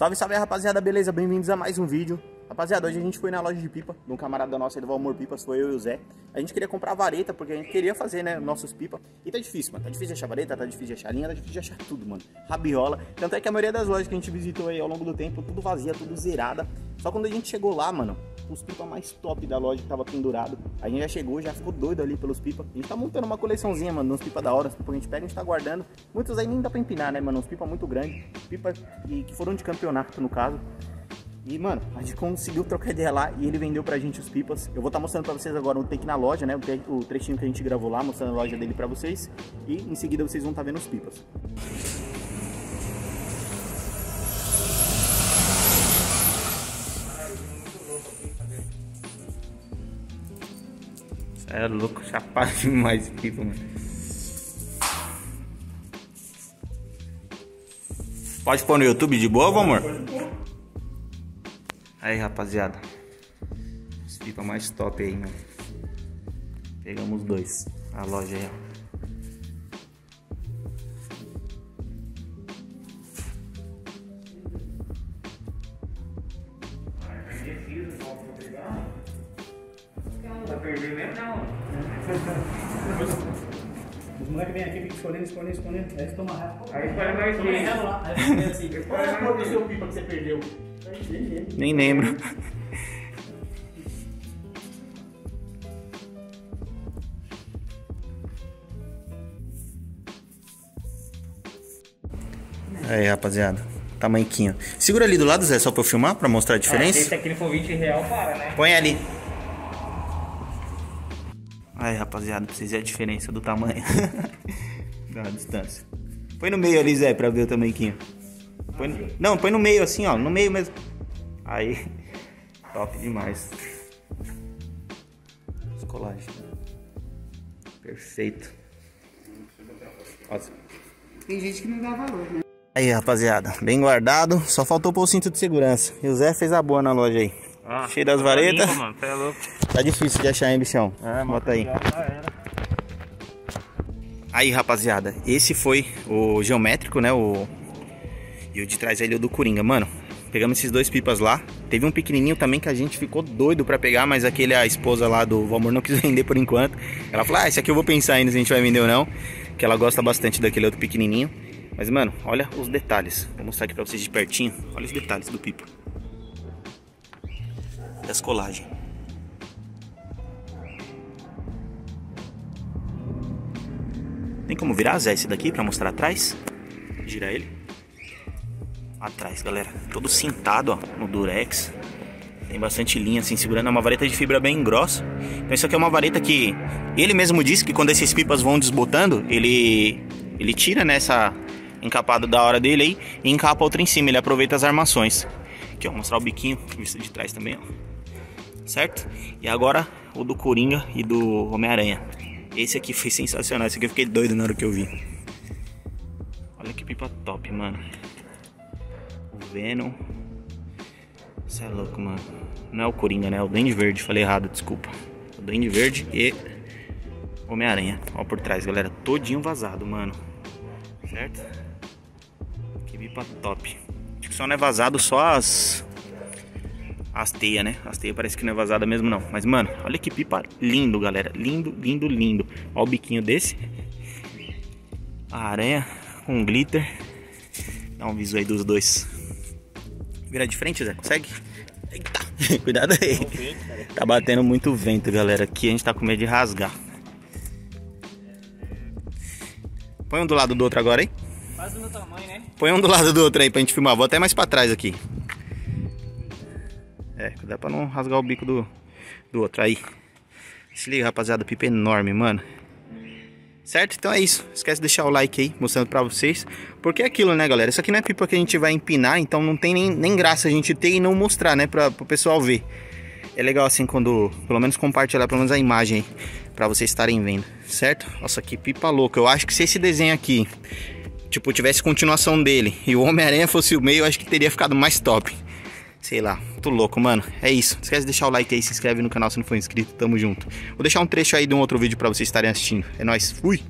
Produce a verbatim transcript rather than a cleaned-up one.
Salve, salve, rapaziada, beleza? Bem-vindos a mais um vídeo. Rapaziada, hoje a gente foi na loja de pipa, de um camarada nosso, do Valmor Pipas, foi eu e o Zé. A gente queria comprar vareta, porque a gente queria fazer, né, nossos pipa. E tá difícil, mano. Tá difícil de achar vareta, tá difícil de achar linha, tá difícil de achar tudo, mano. Rabiola. Tanto é que a maioria das lojas que a gente visitou aí ao longo do tempo, tudo vazia, tudo zerada. Só quando a gente chegou lá, mano, os pipa mais top da loja que tava pendurado. A gente já chegou, já ficou doido ali pelos pipa. A gente tá montando uma coleçãozinha, mano, uns pipa da hora, os pipa que a gente pega, a gente tá guardando. Muitos aí nem dá pra empinar, né, mano, uns pipa muito grandes. Pipa que foram de campeonato, no caso. E, mano, a gente conseguiu trocar ideia lá e ele vendeu pra gente os pipas. Eu vou estar mostrando pra vocês agora um take na loja, né? O trechinho que a gente gravou lá, mostrando a loja dele pra vocês. E em seguida vocês vão estar vendo os pipas. É louco, chapado demais esse pipa, mano. Pode pôr no YouTube de boa, amor? Aí, rapaziada, os pipa mais top aí, mano. Pegamos dois. A loja aí, ó. Vai perder mesmo, não. Os moleques vêm aqui, escolhendo, escolhendo, escolhendo. Aí toma rápido. Aí escolhe mais um. Qual é a cor do seu pipa que você perdeu? Nem lembro. Aí, rapaziada, tamanquinho. Segura ali do lado, Zé, só pra eu filmar, pra mostrar a diferença. Ah, se esse aqui for vinte reais, para, né? Põe ali. Aí, rapaziada, pra vocês verem a diferença do tamanho. Da distância. Põe no meio ali, Zé, pra ver o tamanquinho. Põe no... Não, põe no meio assim, ó. No meio mesmo. Aí. Top demais. Descolagem. Perfeito. Nossa. Tem gente que não dá valor, né? Aí, rapaziada. Bem guardado. Só faltou pôr o cinto de segurança. E o Zé fez a boa na loja aí. Ah, cheio das varetas. Limpa, mano. É louco. Tá difícil de achar, hein, bichão? É, bota aí. Aí, rapaziada. Esse foi o geométrico, né? O... E o de trás ali é o do Coringa, mano. Pegamos esses dois pipas lá. Teve um pequenininho também que a gente ficou doido pra pegar, mas aquele, a esposa lá do Valmor não quis vender por enquanto. Ela falou, ah, esse aqui eu vou pensar ainda se a gente vai vender ou não, que ela gosta bastante daquele outro pequenininho. Mas, mano, olha os detalhes. Vou mostrar aqui pra vocês de pertinho. Olha os detalhes do pipa. Das colagens. Tem como virar, Zé, esse daqui pra mostrar atrás? Girar ele. Atrás, galera, todo cintado, ó, no durex. Tem bastante linha assim, segurando. É uma vareta de fibra bem grossa. Então isso aqui é uma vareta que ele mesmo disse que quando esses pipas vão desbotando, ele ele tira nessa encapada da hora dele aí e encapa outra em cima, ele aproveita as armações. Aqui, ó, vou mostrar o biquinho, visto de trás também, ó. Certo? E agora o do Coringa e do Homem-Aranha. Esse aqui foi sensacional, esse aqui eu fiquei doido na hora que eu vi. Olha que pipa top, mano. Venom. Você é louco, mano. Não é o Coringa, né? É o Duende Verde. Falei errado, desculpa. O Duende Verde e Homem-Aranha. Ó por trás, galera. Todinho vazado, mano. Certo? Que pipa top. Acho que só não é vazado só as... As teias, né? As teias parece que não é vazada mesmo, não. Mas, mano, olha que pipa lindo, galera. Lindo, lindo, lindo. Ó o biquinho desse. A aranha com glitter. Dá um viso aí dos dois. Vira de frente, Zé, consegue? Eita, cuidado aí. Tá batendo muito vento, galera. Aqui a gente tá com medo de rasgar. Põe um do lado do outro agora, hein? Quase do meu tamanho, né? Põe um do lado do outro aí pra gente filmar. Vou até mais pra trás aqui. É, cuidado pra não rasgar o bico do, do outro. Aí. Se liga, rapaziada. Pipa enorme, mano. Certo? Então é isso. Esquece de deixar o like aí, mostrando pra vocês. Porque é aquilo, né, galera? Isso aqui não é pipa que a gente vai empinar, então não tem nem, nem graça a gente ter e não mostrar, né, pra, pro pessoal ver. É legal assim quando, pelo menos compartilhar pelo menos a imagem aí, pra vocês estarem vendo, certo? Nossa, que pipa louca. Eu acho que se esse desenho aqui, tipo, tivesse continuação dele e o Homem-Aranha fosse o meio, eu acho que teria ficado mais top. Sei lá, tô louco, mano. É isso. Não esquece de deixar o like aí, se inscreve no canal se não for inscrito. Tamo junto. Vou deixar um trecho aí de um outro vídeo pra vocês estarem assistindo. É nóis. Fui!